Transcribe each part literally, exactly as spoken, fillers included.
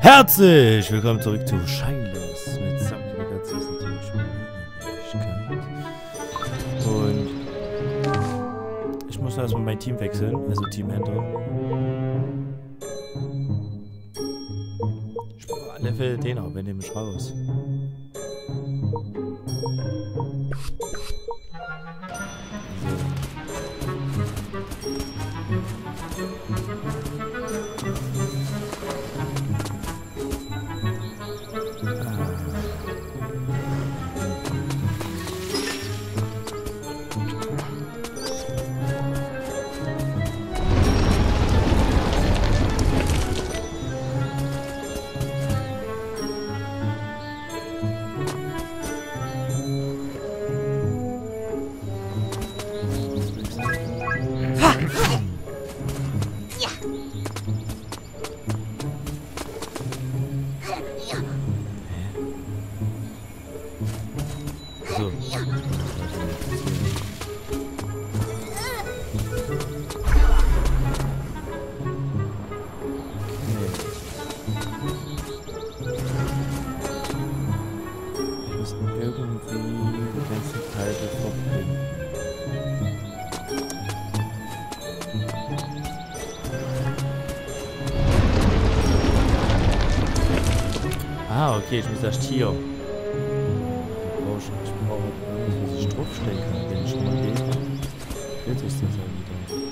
Herzlich willkommen zurück zu Shiness mit Samt einer ganz süßen Teamfähigkeit. Und ich muss erstmal mein Team wechseln, also Team Händler. Ich brauche alle Level den, aber wir nehmen mich raus. Ah, okay, ich muss das Tier. Ich brauche irgendwie diese Strumpfstecker, den ich schon mal lese. Fehlt sich das ja wieder.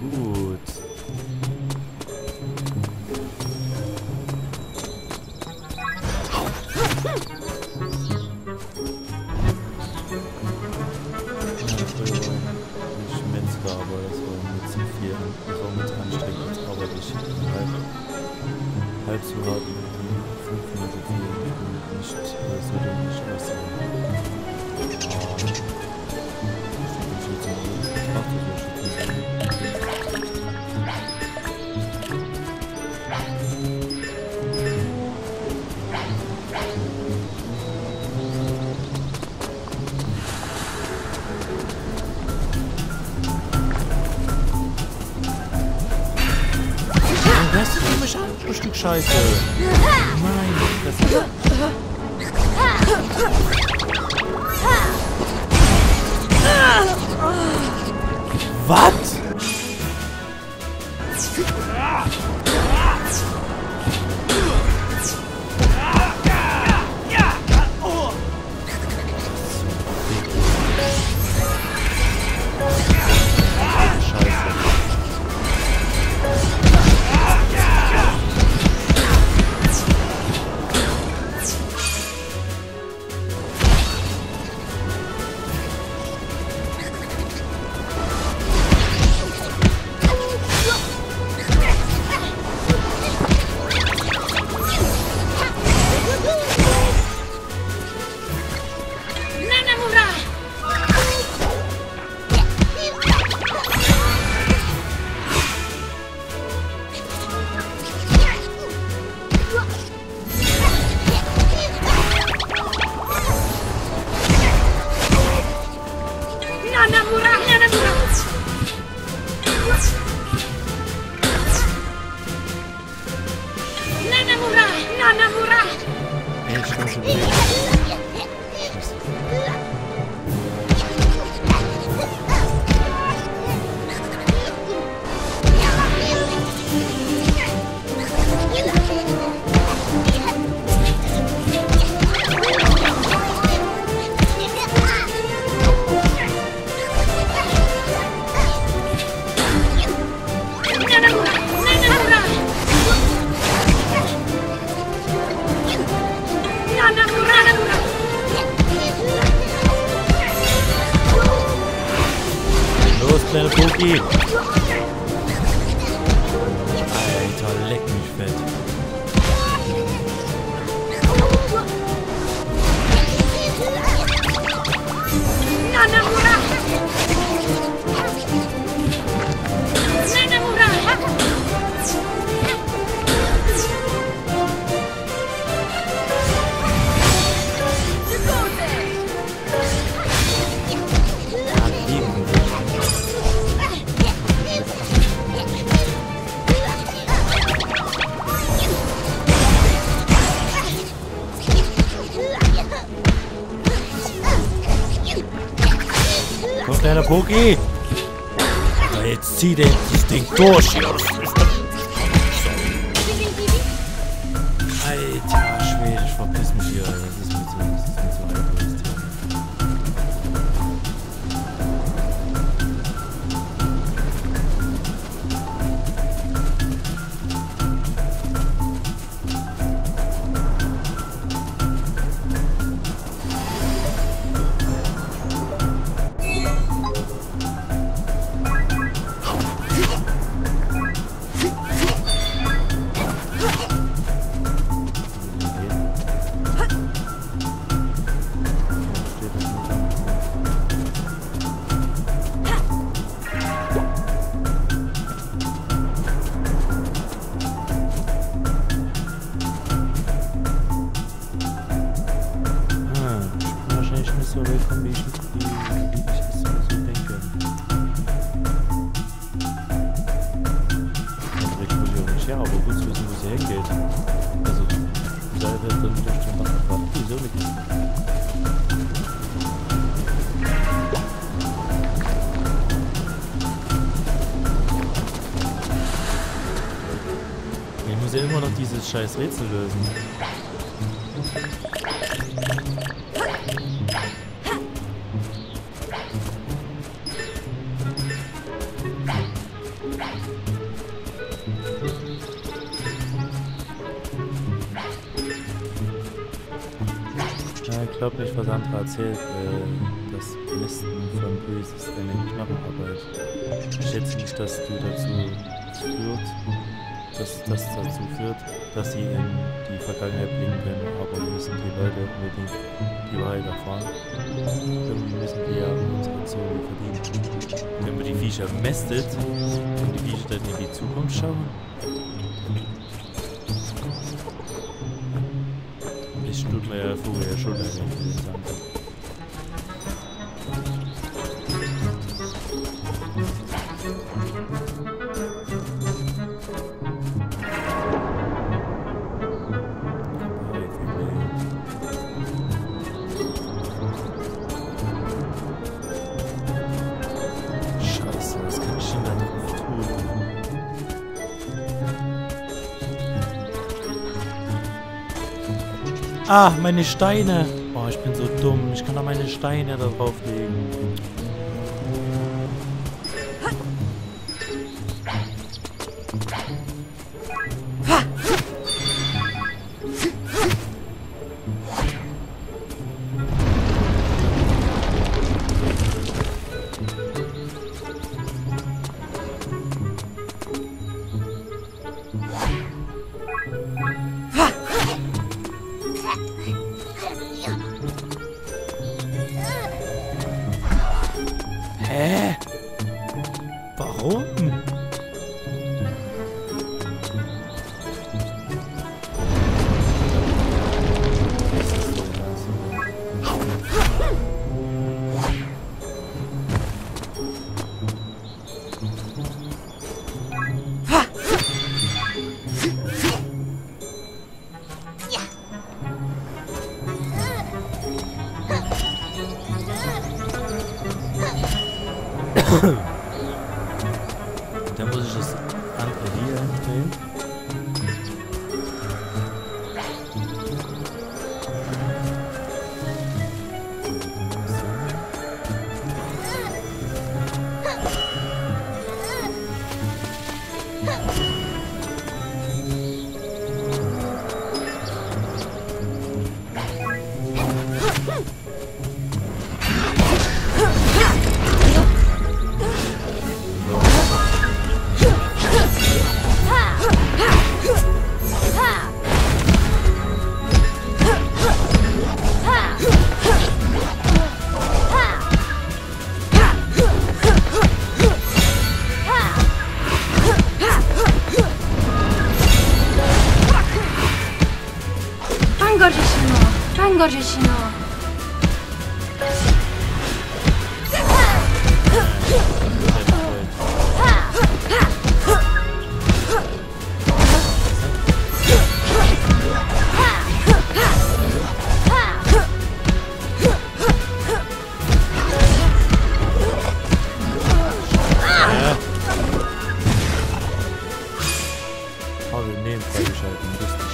Gut. Ich metzger, aber das war mir zu viel. Das war mir zu anstrengend, als arbeite ich halb zu hart. Das würde nicht aussehen. Das ist nämlich auch ein Stück Scheiße. Nein, das ist... Was? Run, run, run. kleiner Poki. Na, jetzt zieh den das Ding durch. Hier. Alter Schwede, ich verpiss mich hier. Das ist mir zu, das ist mir zu einfach, das immer noch dieses scheiß Rätsel lösen. Ja, ich glaube nicht, was Sandra erzählt, äh, das Listen von Böses ist eine Knappenarbeit. Ich schätze nicht, dass du dazu führt. dass das dazu führt, dass sie in die Vergangenheit blicken können, aber müssen die Leute unbedingt die Wahrheit erfahren. Irgendwie müssen wir ja unsere Zone verdienen. Wenn man die Viecher mästet, können die Viecher dann in die Zukunft schauen. Ich tut mir ja vorher schon ein wenig zusammen. Ah, meine Steine. Boah, ich bin so dumm. Ich kann da meine Steine da drauflegen. Dann muss ich das andere hier nehmen. habe ich neben freigeschalten, lustig.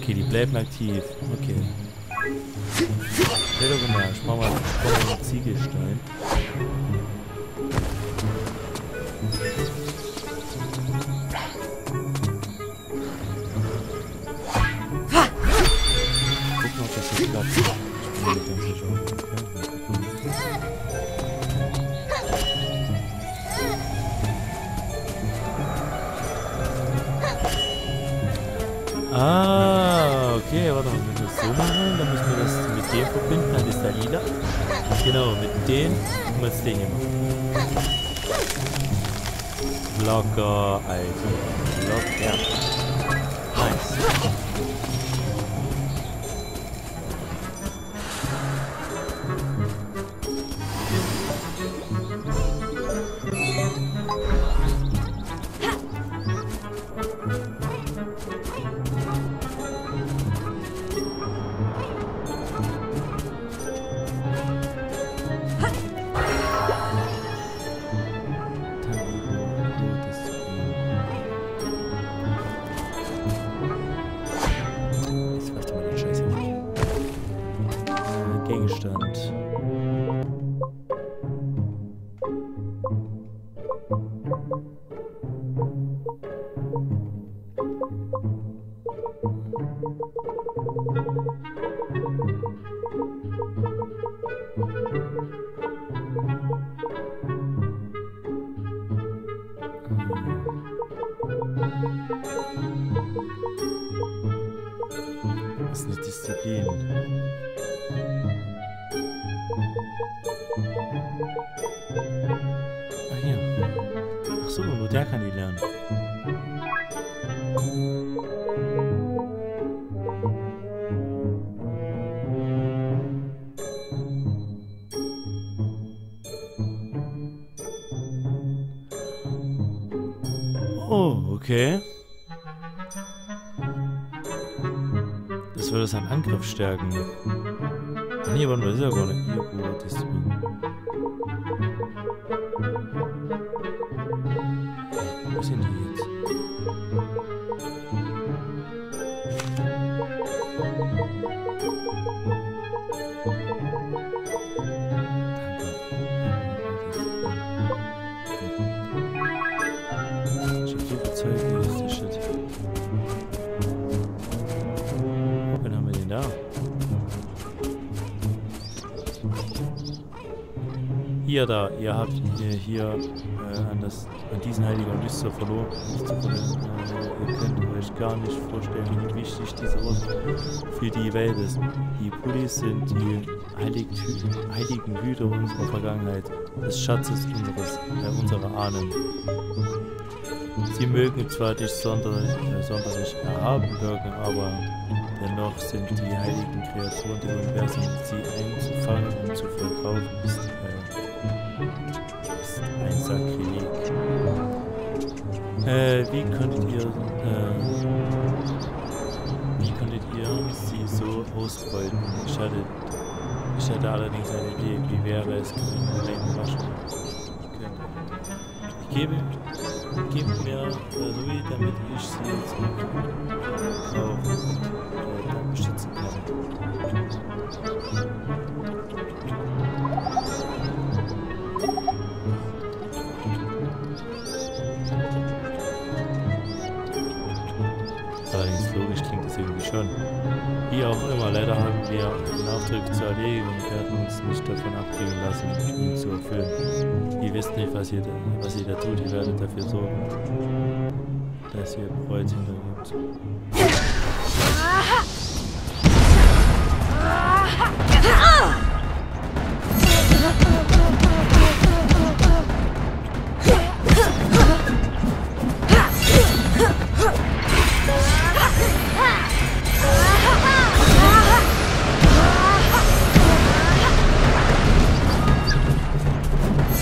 Okay, die bleiben aktiv. Okay. Hätte doch gemacht. Ich mach mal einen Ziegelstein. Guck mal, ob das hier klappt. Ich bin mir ganz sicher. Okay. Ah, okay, warte mal, wenn wir das so machen, dann müssen wir das mit dem verbinden, dann ist der lila. Genau, mit dem müssen wir das Ding hier machen. Locker, Alter. Locker. Nice. Das ist eine Disziplin. Ah, hier. Ach so, nur der kann die lernen. Oh, okay. Das würde seinen Angriff stärken. Ach nee, aber ist ja gar nicht. Hier, oh, das ist gut. Wo sind die jetzt? Da, ihr habt hier, hier äh, an, das, an diesen Heiligen nicht zu verloren. Äh, ihr könnt euch gar nicht vorstellen, wie wichtig dieser Ort für die Welt ist. Die Buddhis sind die Heilig heiligen Hüter unserer Vergangenheit, des Schatzes unseres, äh, unserer Ahnen. Sie mögen zwar nicht sonderlich, äh, sonderlich erhaben wirken, aber dennoch sind die heiligen Kreaturen der Universum, sie einzufangen und zu verkaufen, ist, äh, ist ein Sakrileg. Äh, wie könntet ihr, äh, wie könntet ihr sie so ausbeuten? Ich hatte, ich hatte allerdings eine Idee, wie wäre es, ich gebe, gebe mir Ruhe, damit ich sie zurückkaufe. Schützen kann. Allerdings logisch klingt das irgendwie schon. Wie auch immer, leider haben wir Nachdruck zu erledigen und werden uns nicht davon abgeben lassen, ihn zu erfüllen. Ihr wisst nicht, was ihr, was ihr da tut, ihr werdet dafür sorgen, dass ihr Kreuz hintergebt. Aha!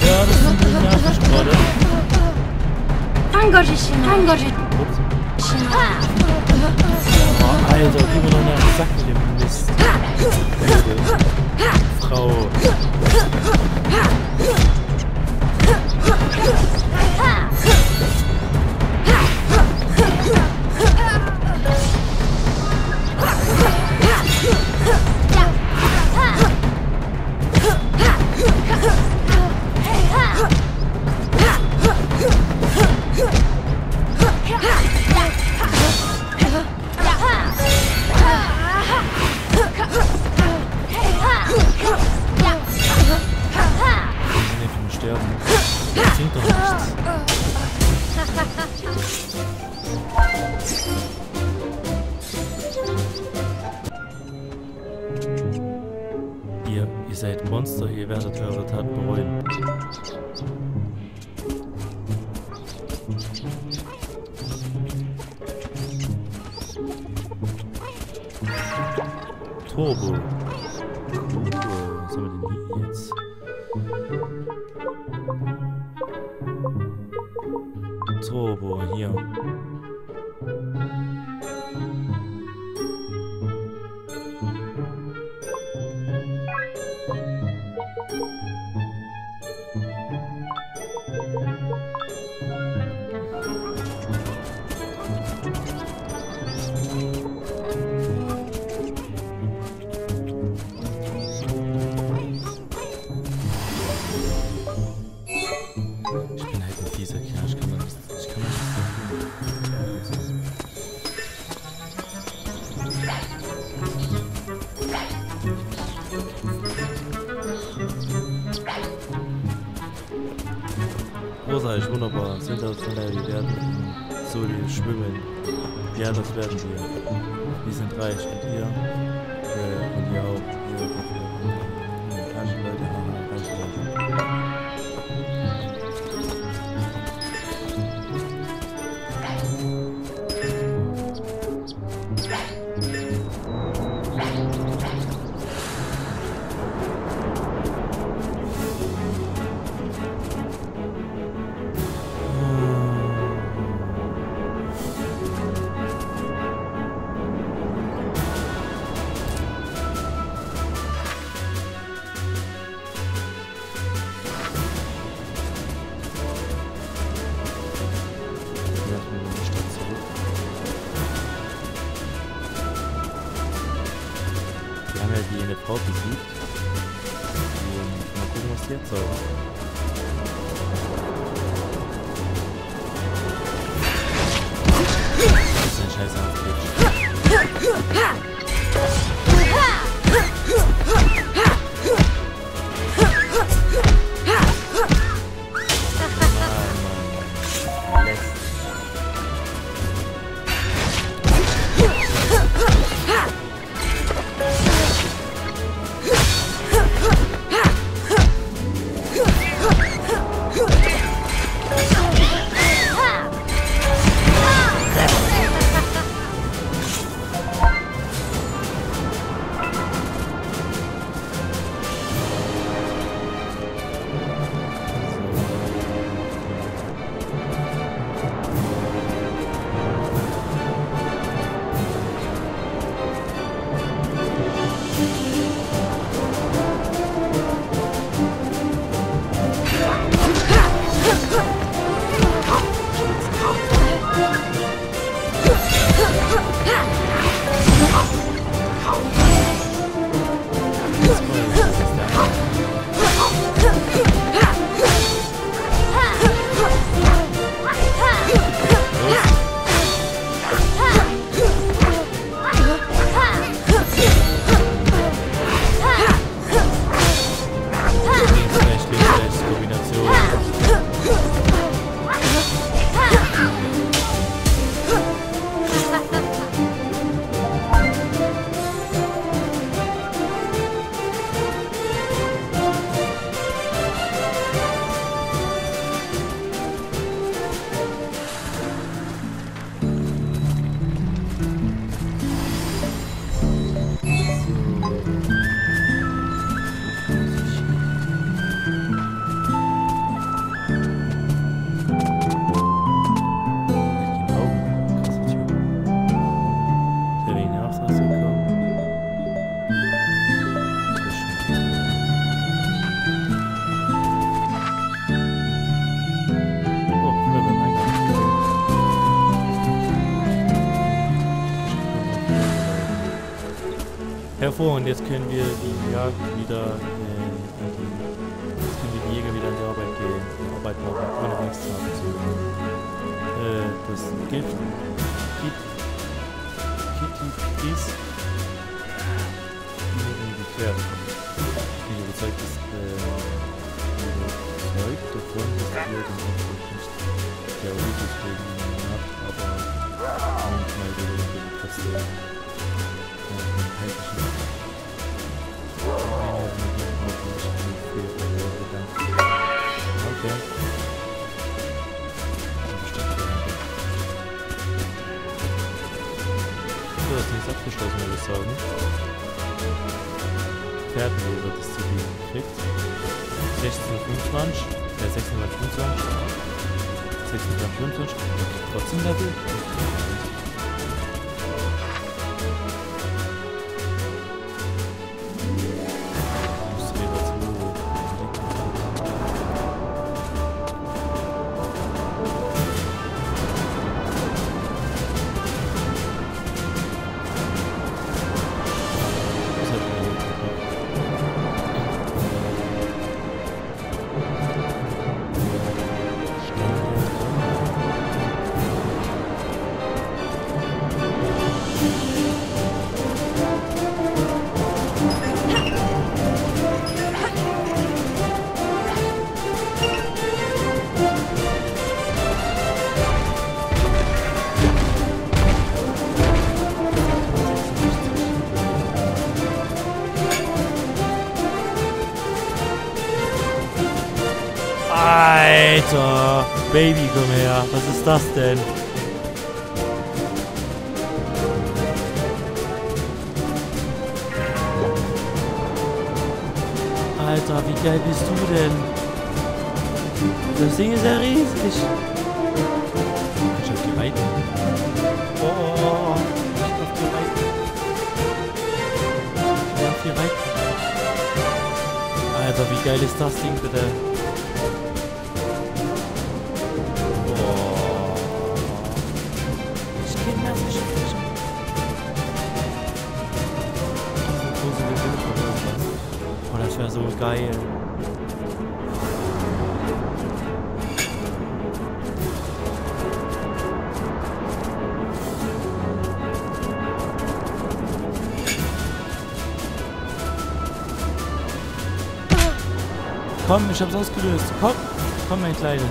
Ja, das sind die Nachrichten gerade. Oh, Alter, gib mir doch mal einen Sack mit dem Mist. Frau. Ihr, ihr seid Monster, ihr werdet eure Tat bereuen. Turbo. Turbo. Was haben wir denn hier jetzt? Turbo, hier. Großartig, wunderbar. Sind das Kinder, die werden so, die schwimmen. Ja, das werden wir. Wir sind reich und ihr äh, und ihr auch. Ihr und reiche Leute haben reiche Leute. Die eine Frau besiegt. Und mal gucken, was die jetzt soll. Das ist ein scheiß Arsch. Hervor, und jetzt können wir die Jagd wieder, äh, jetzt können wir die Jäger wieder in die Arbeit gehen. Die Arbeit machen, ohne Angst zu haben. So. Äh, das Gift. Gift. Gift ist. Die Pferde. Ich bin überzeugt, dass, äh, überzeugt davon, dass die Leute nicht der Ruhe gegen ihn hat, aber manchmal würde ich den Kasten. So, ist nichts abgeschlossen, würde ich sagen. Pferdenleser, das zu viel gekriegt. sechzehn fünfundzwanzig, äh, sechzehn fünfundzwanzig, sechzehn fünfundzwanzig, trotzdem Level. Alter, Baby, komm her. Was ist das denn? Alter, wie geil bist du denn? Das Ding ist ja riesig. Ich hab die Reiten. Oh, oh, oh. Ich hab die Reiten. Ich hab die Reiten. Alter, wie geil ist das Ding bitte? Oh, das wäre so geil. Komm, ich hab's ausgelöst. Komm, komm, mein Kleines.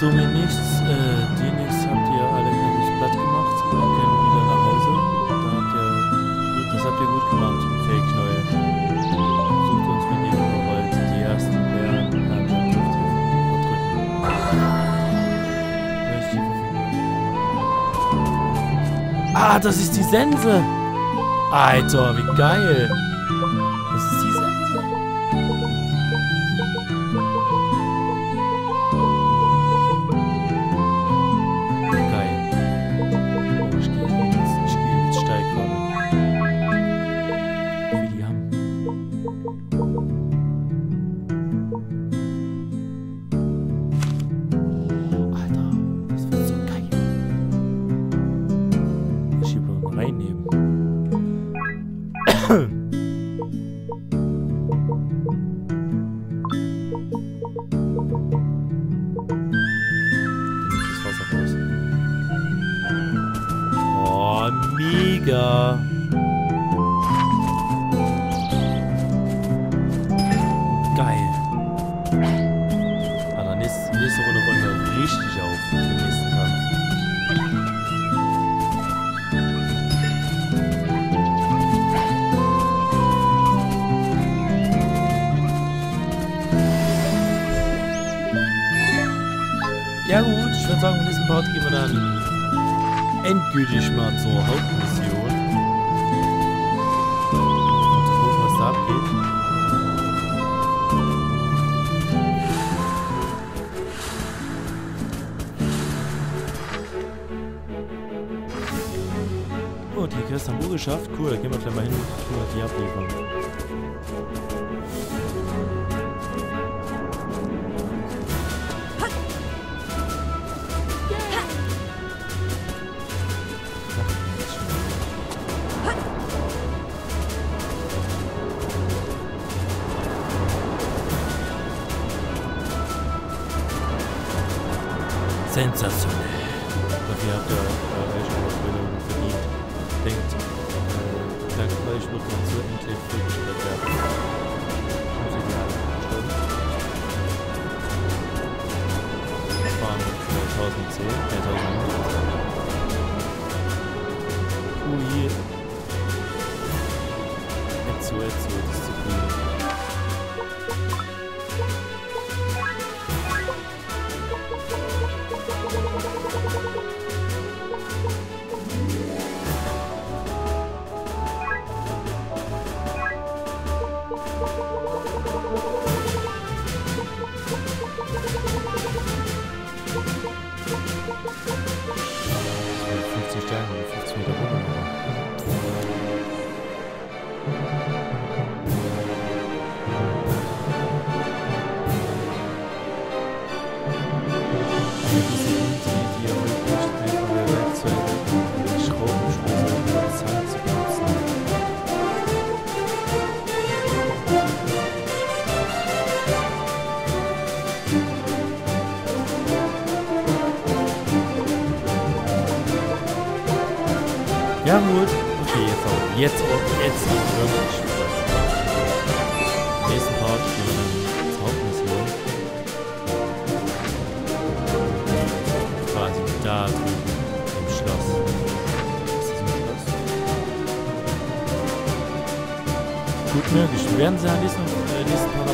Somit nichts, äh, die nichts habt ihr alle ganz platt gemacht. Wir können wieder nach Hause. Da habt ihr, das habt ihr gut gemacht. Fake neue. Sucht uns, wenn ihr nur wollt. Die ersten wären dann verdrücken. Ah, das ist die Sense! Alter, wie geil! Das ist die Sense. mega. Geil. Ah, dann nächste, nächste Runde wollen wir richtig auf den nächsten Kampf. Ja gut, ich würde sagen, im nächsten Part gehen wir dann endgültig mal zur Hauptmission. Und gucken, was da abgeht. Oh, die Quest haben wir geschafft. Cool, da gehen wir gleich mal hin und die abliefern. Sensationell. Dafür habt ihr äh, euch eine Ausbildung verdient. Denkt, äh, danke euch, wird man so endlich friedlich bewerben. Ich muss sie gerne verstanden. Das waren zweitausendzehn, zweitausendneunzehn. Ui. Jetzt so, jetzt so, das ist zu viel. Ja gut, okay, jetzt auch. Jetzt auch, jetzt auch wirklich Spaß. Im nächsten Part gehen wir dann zur Hauptmission. Quasi da im Schloss. Ist das ein Schloss? Gut möglich. Wir werden sie am nächsten Part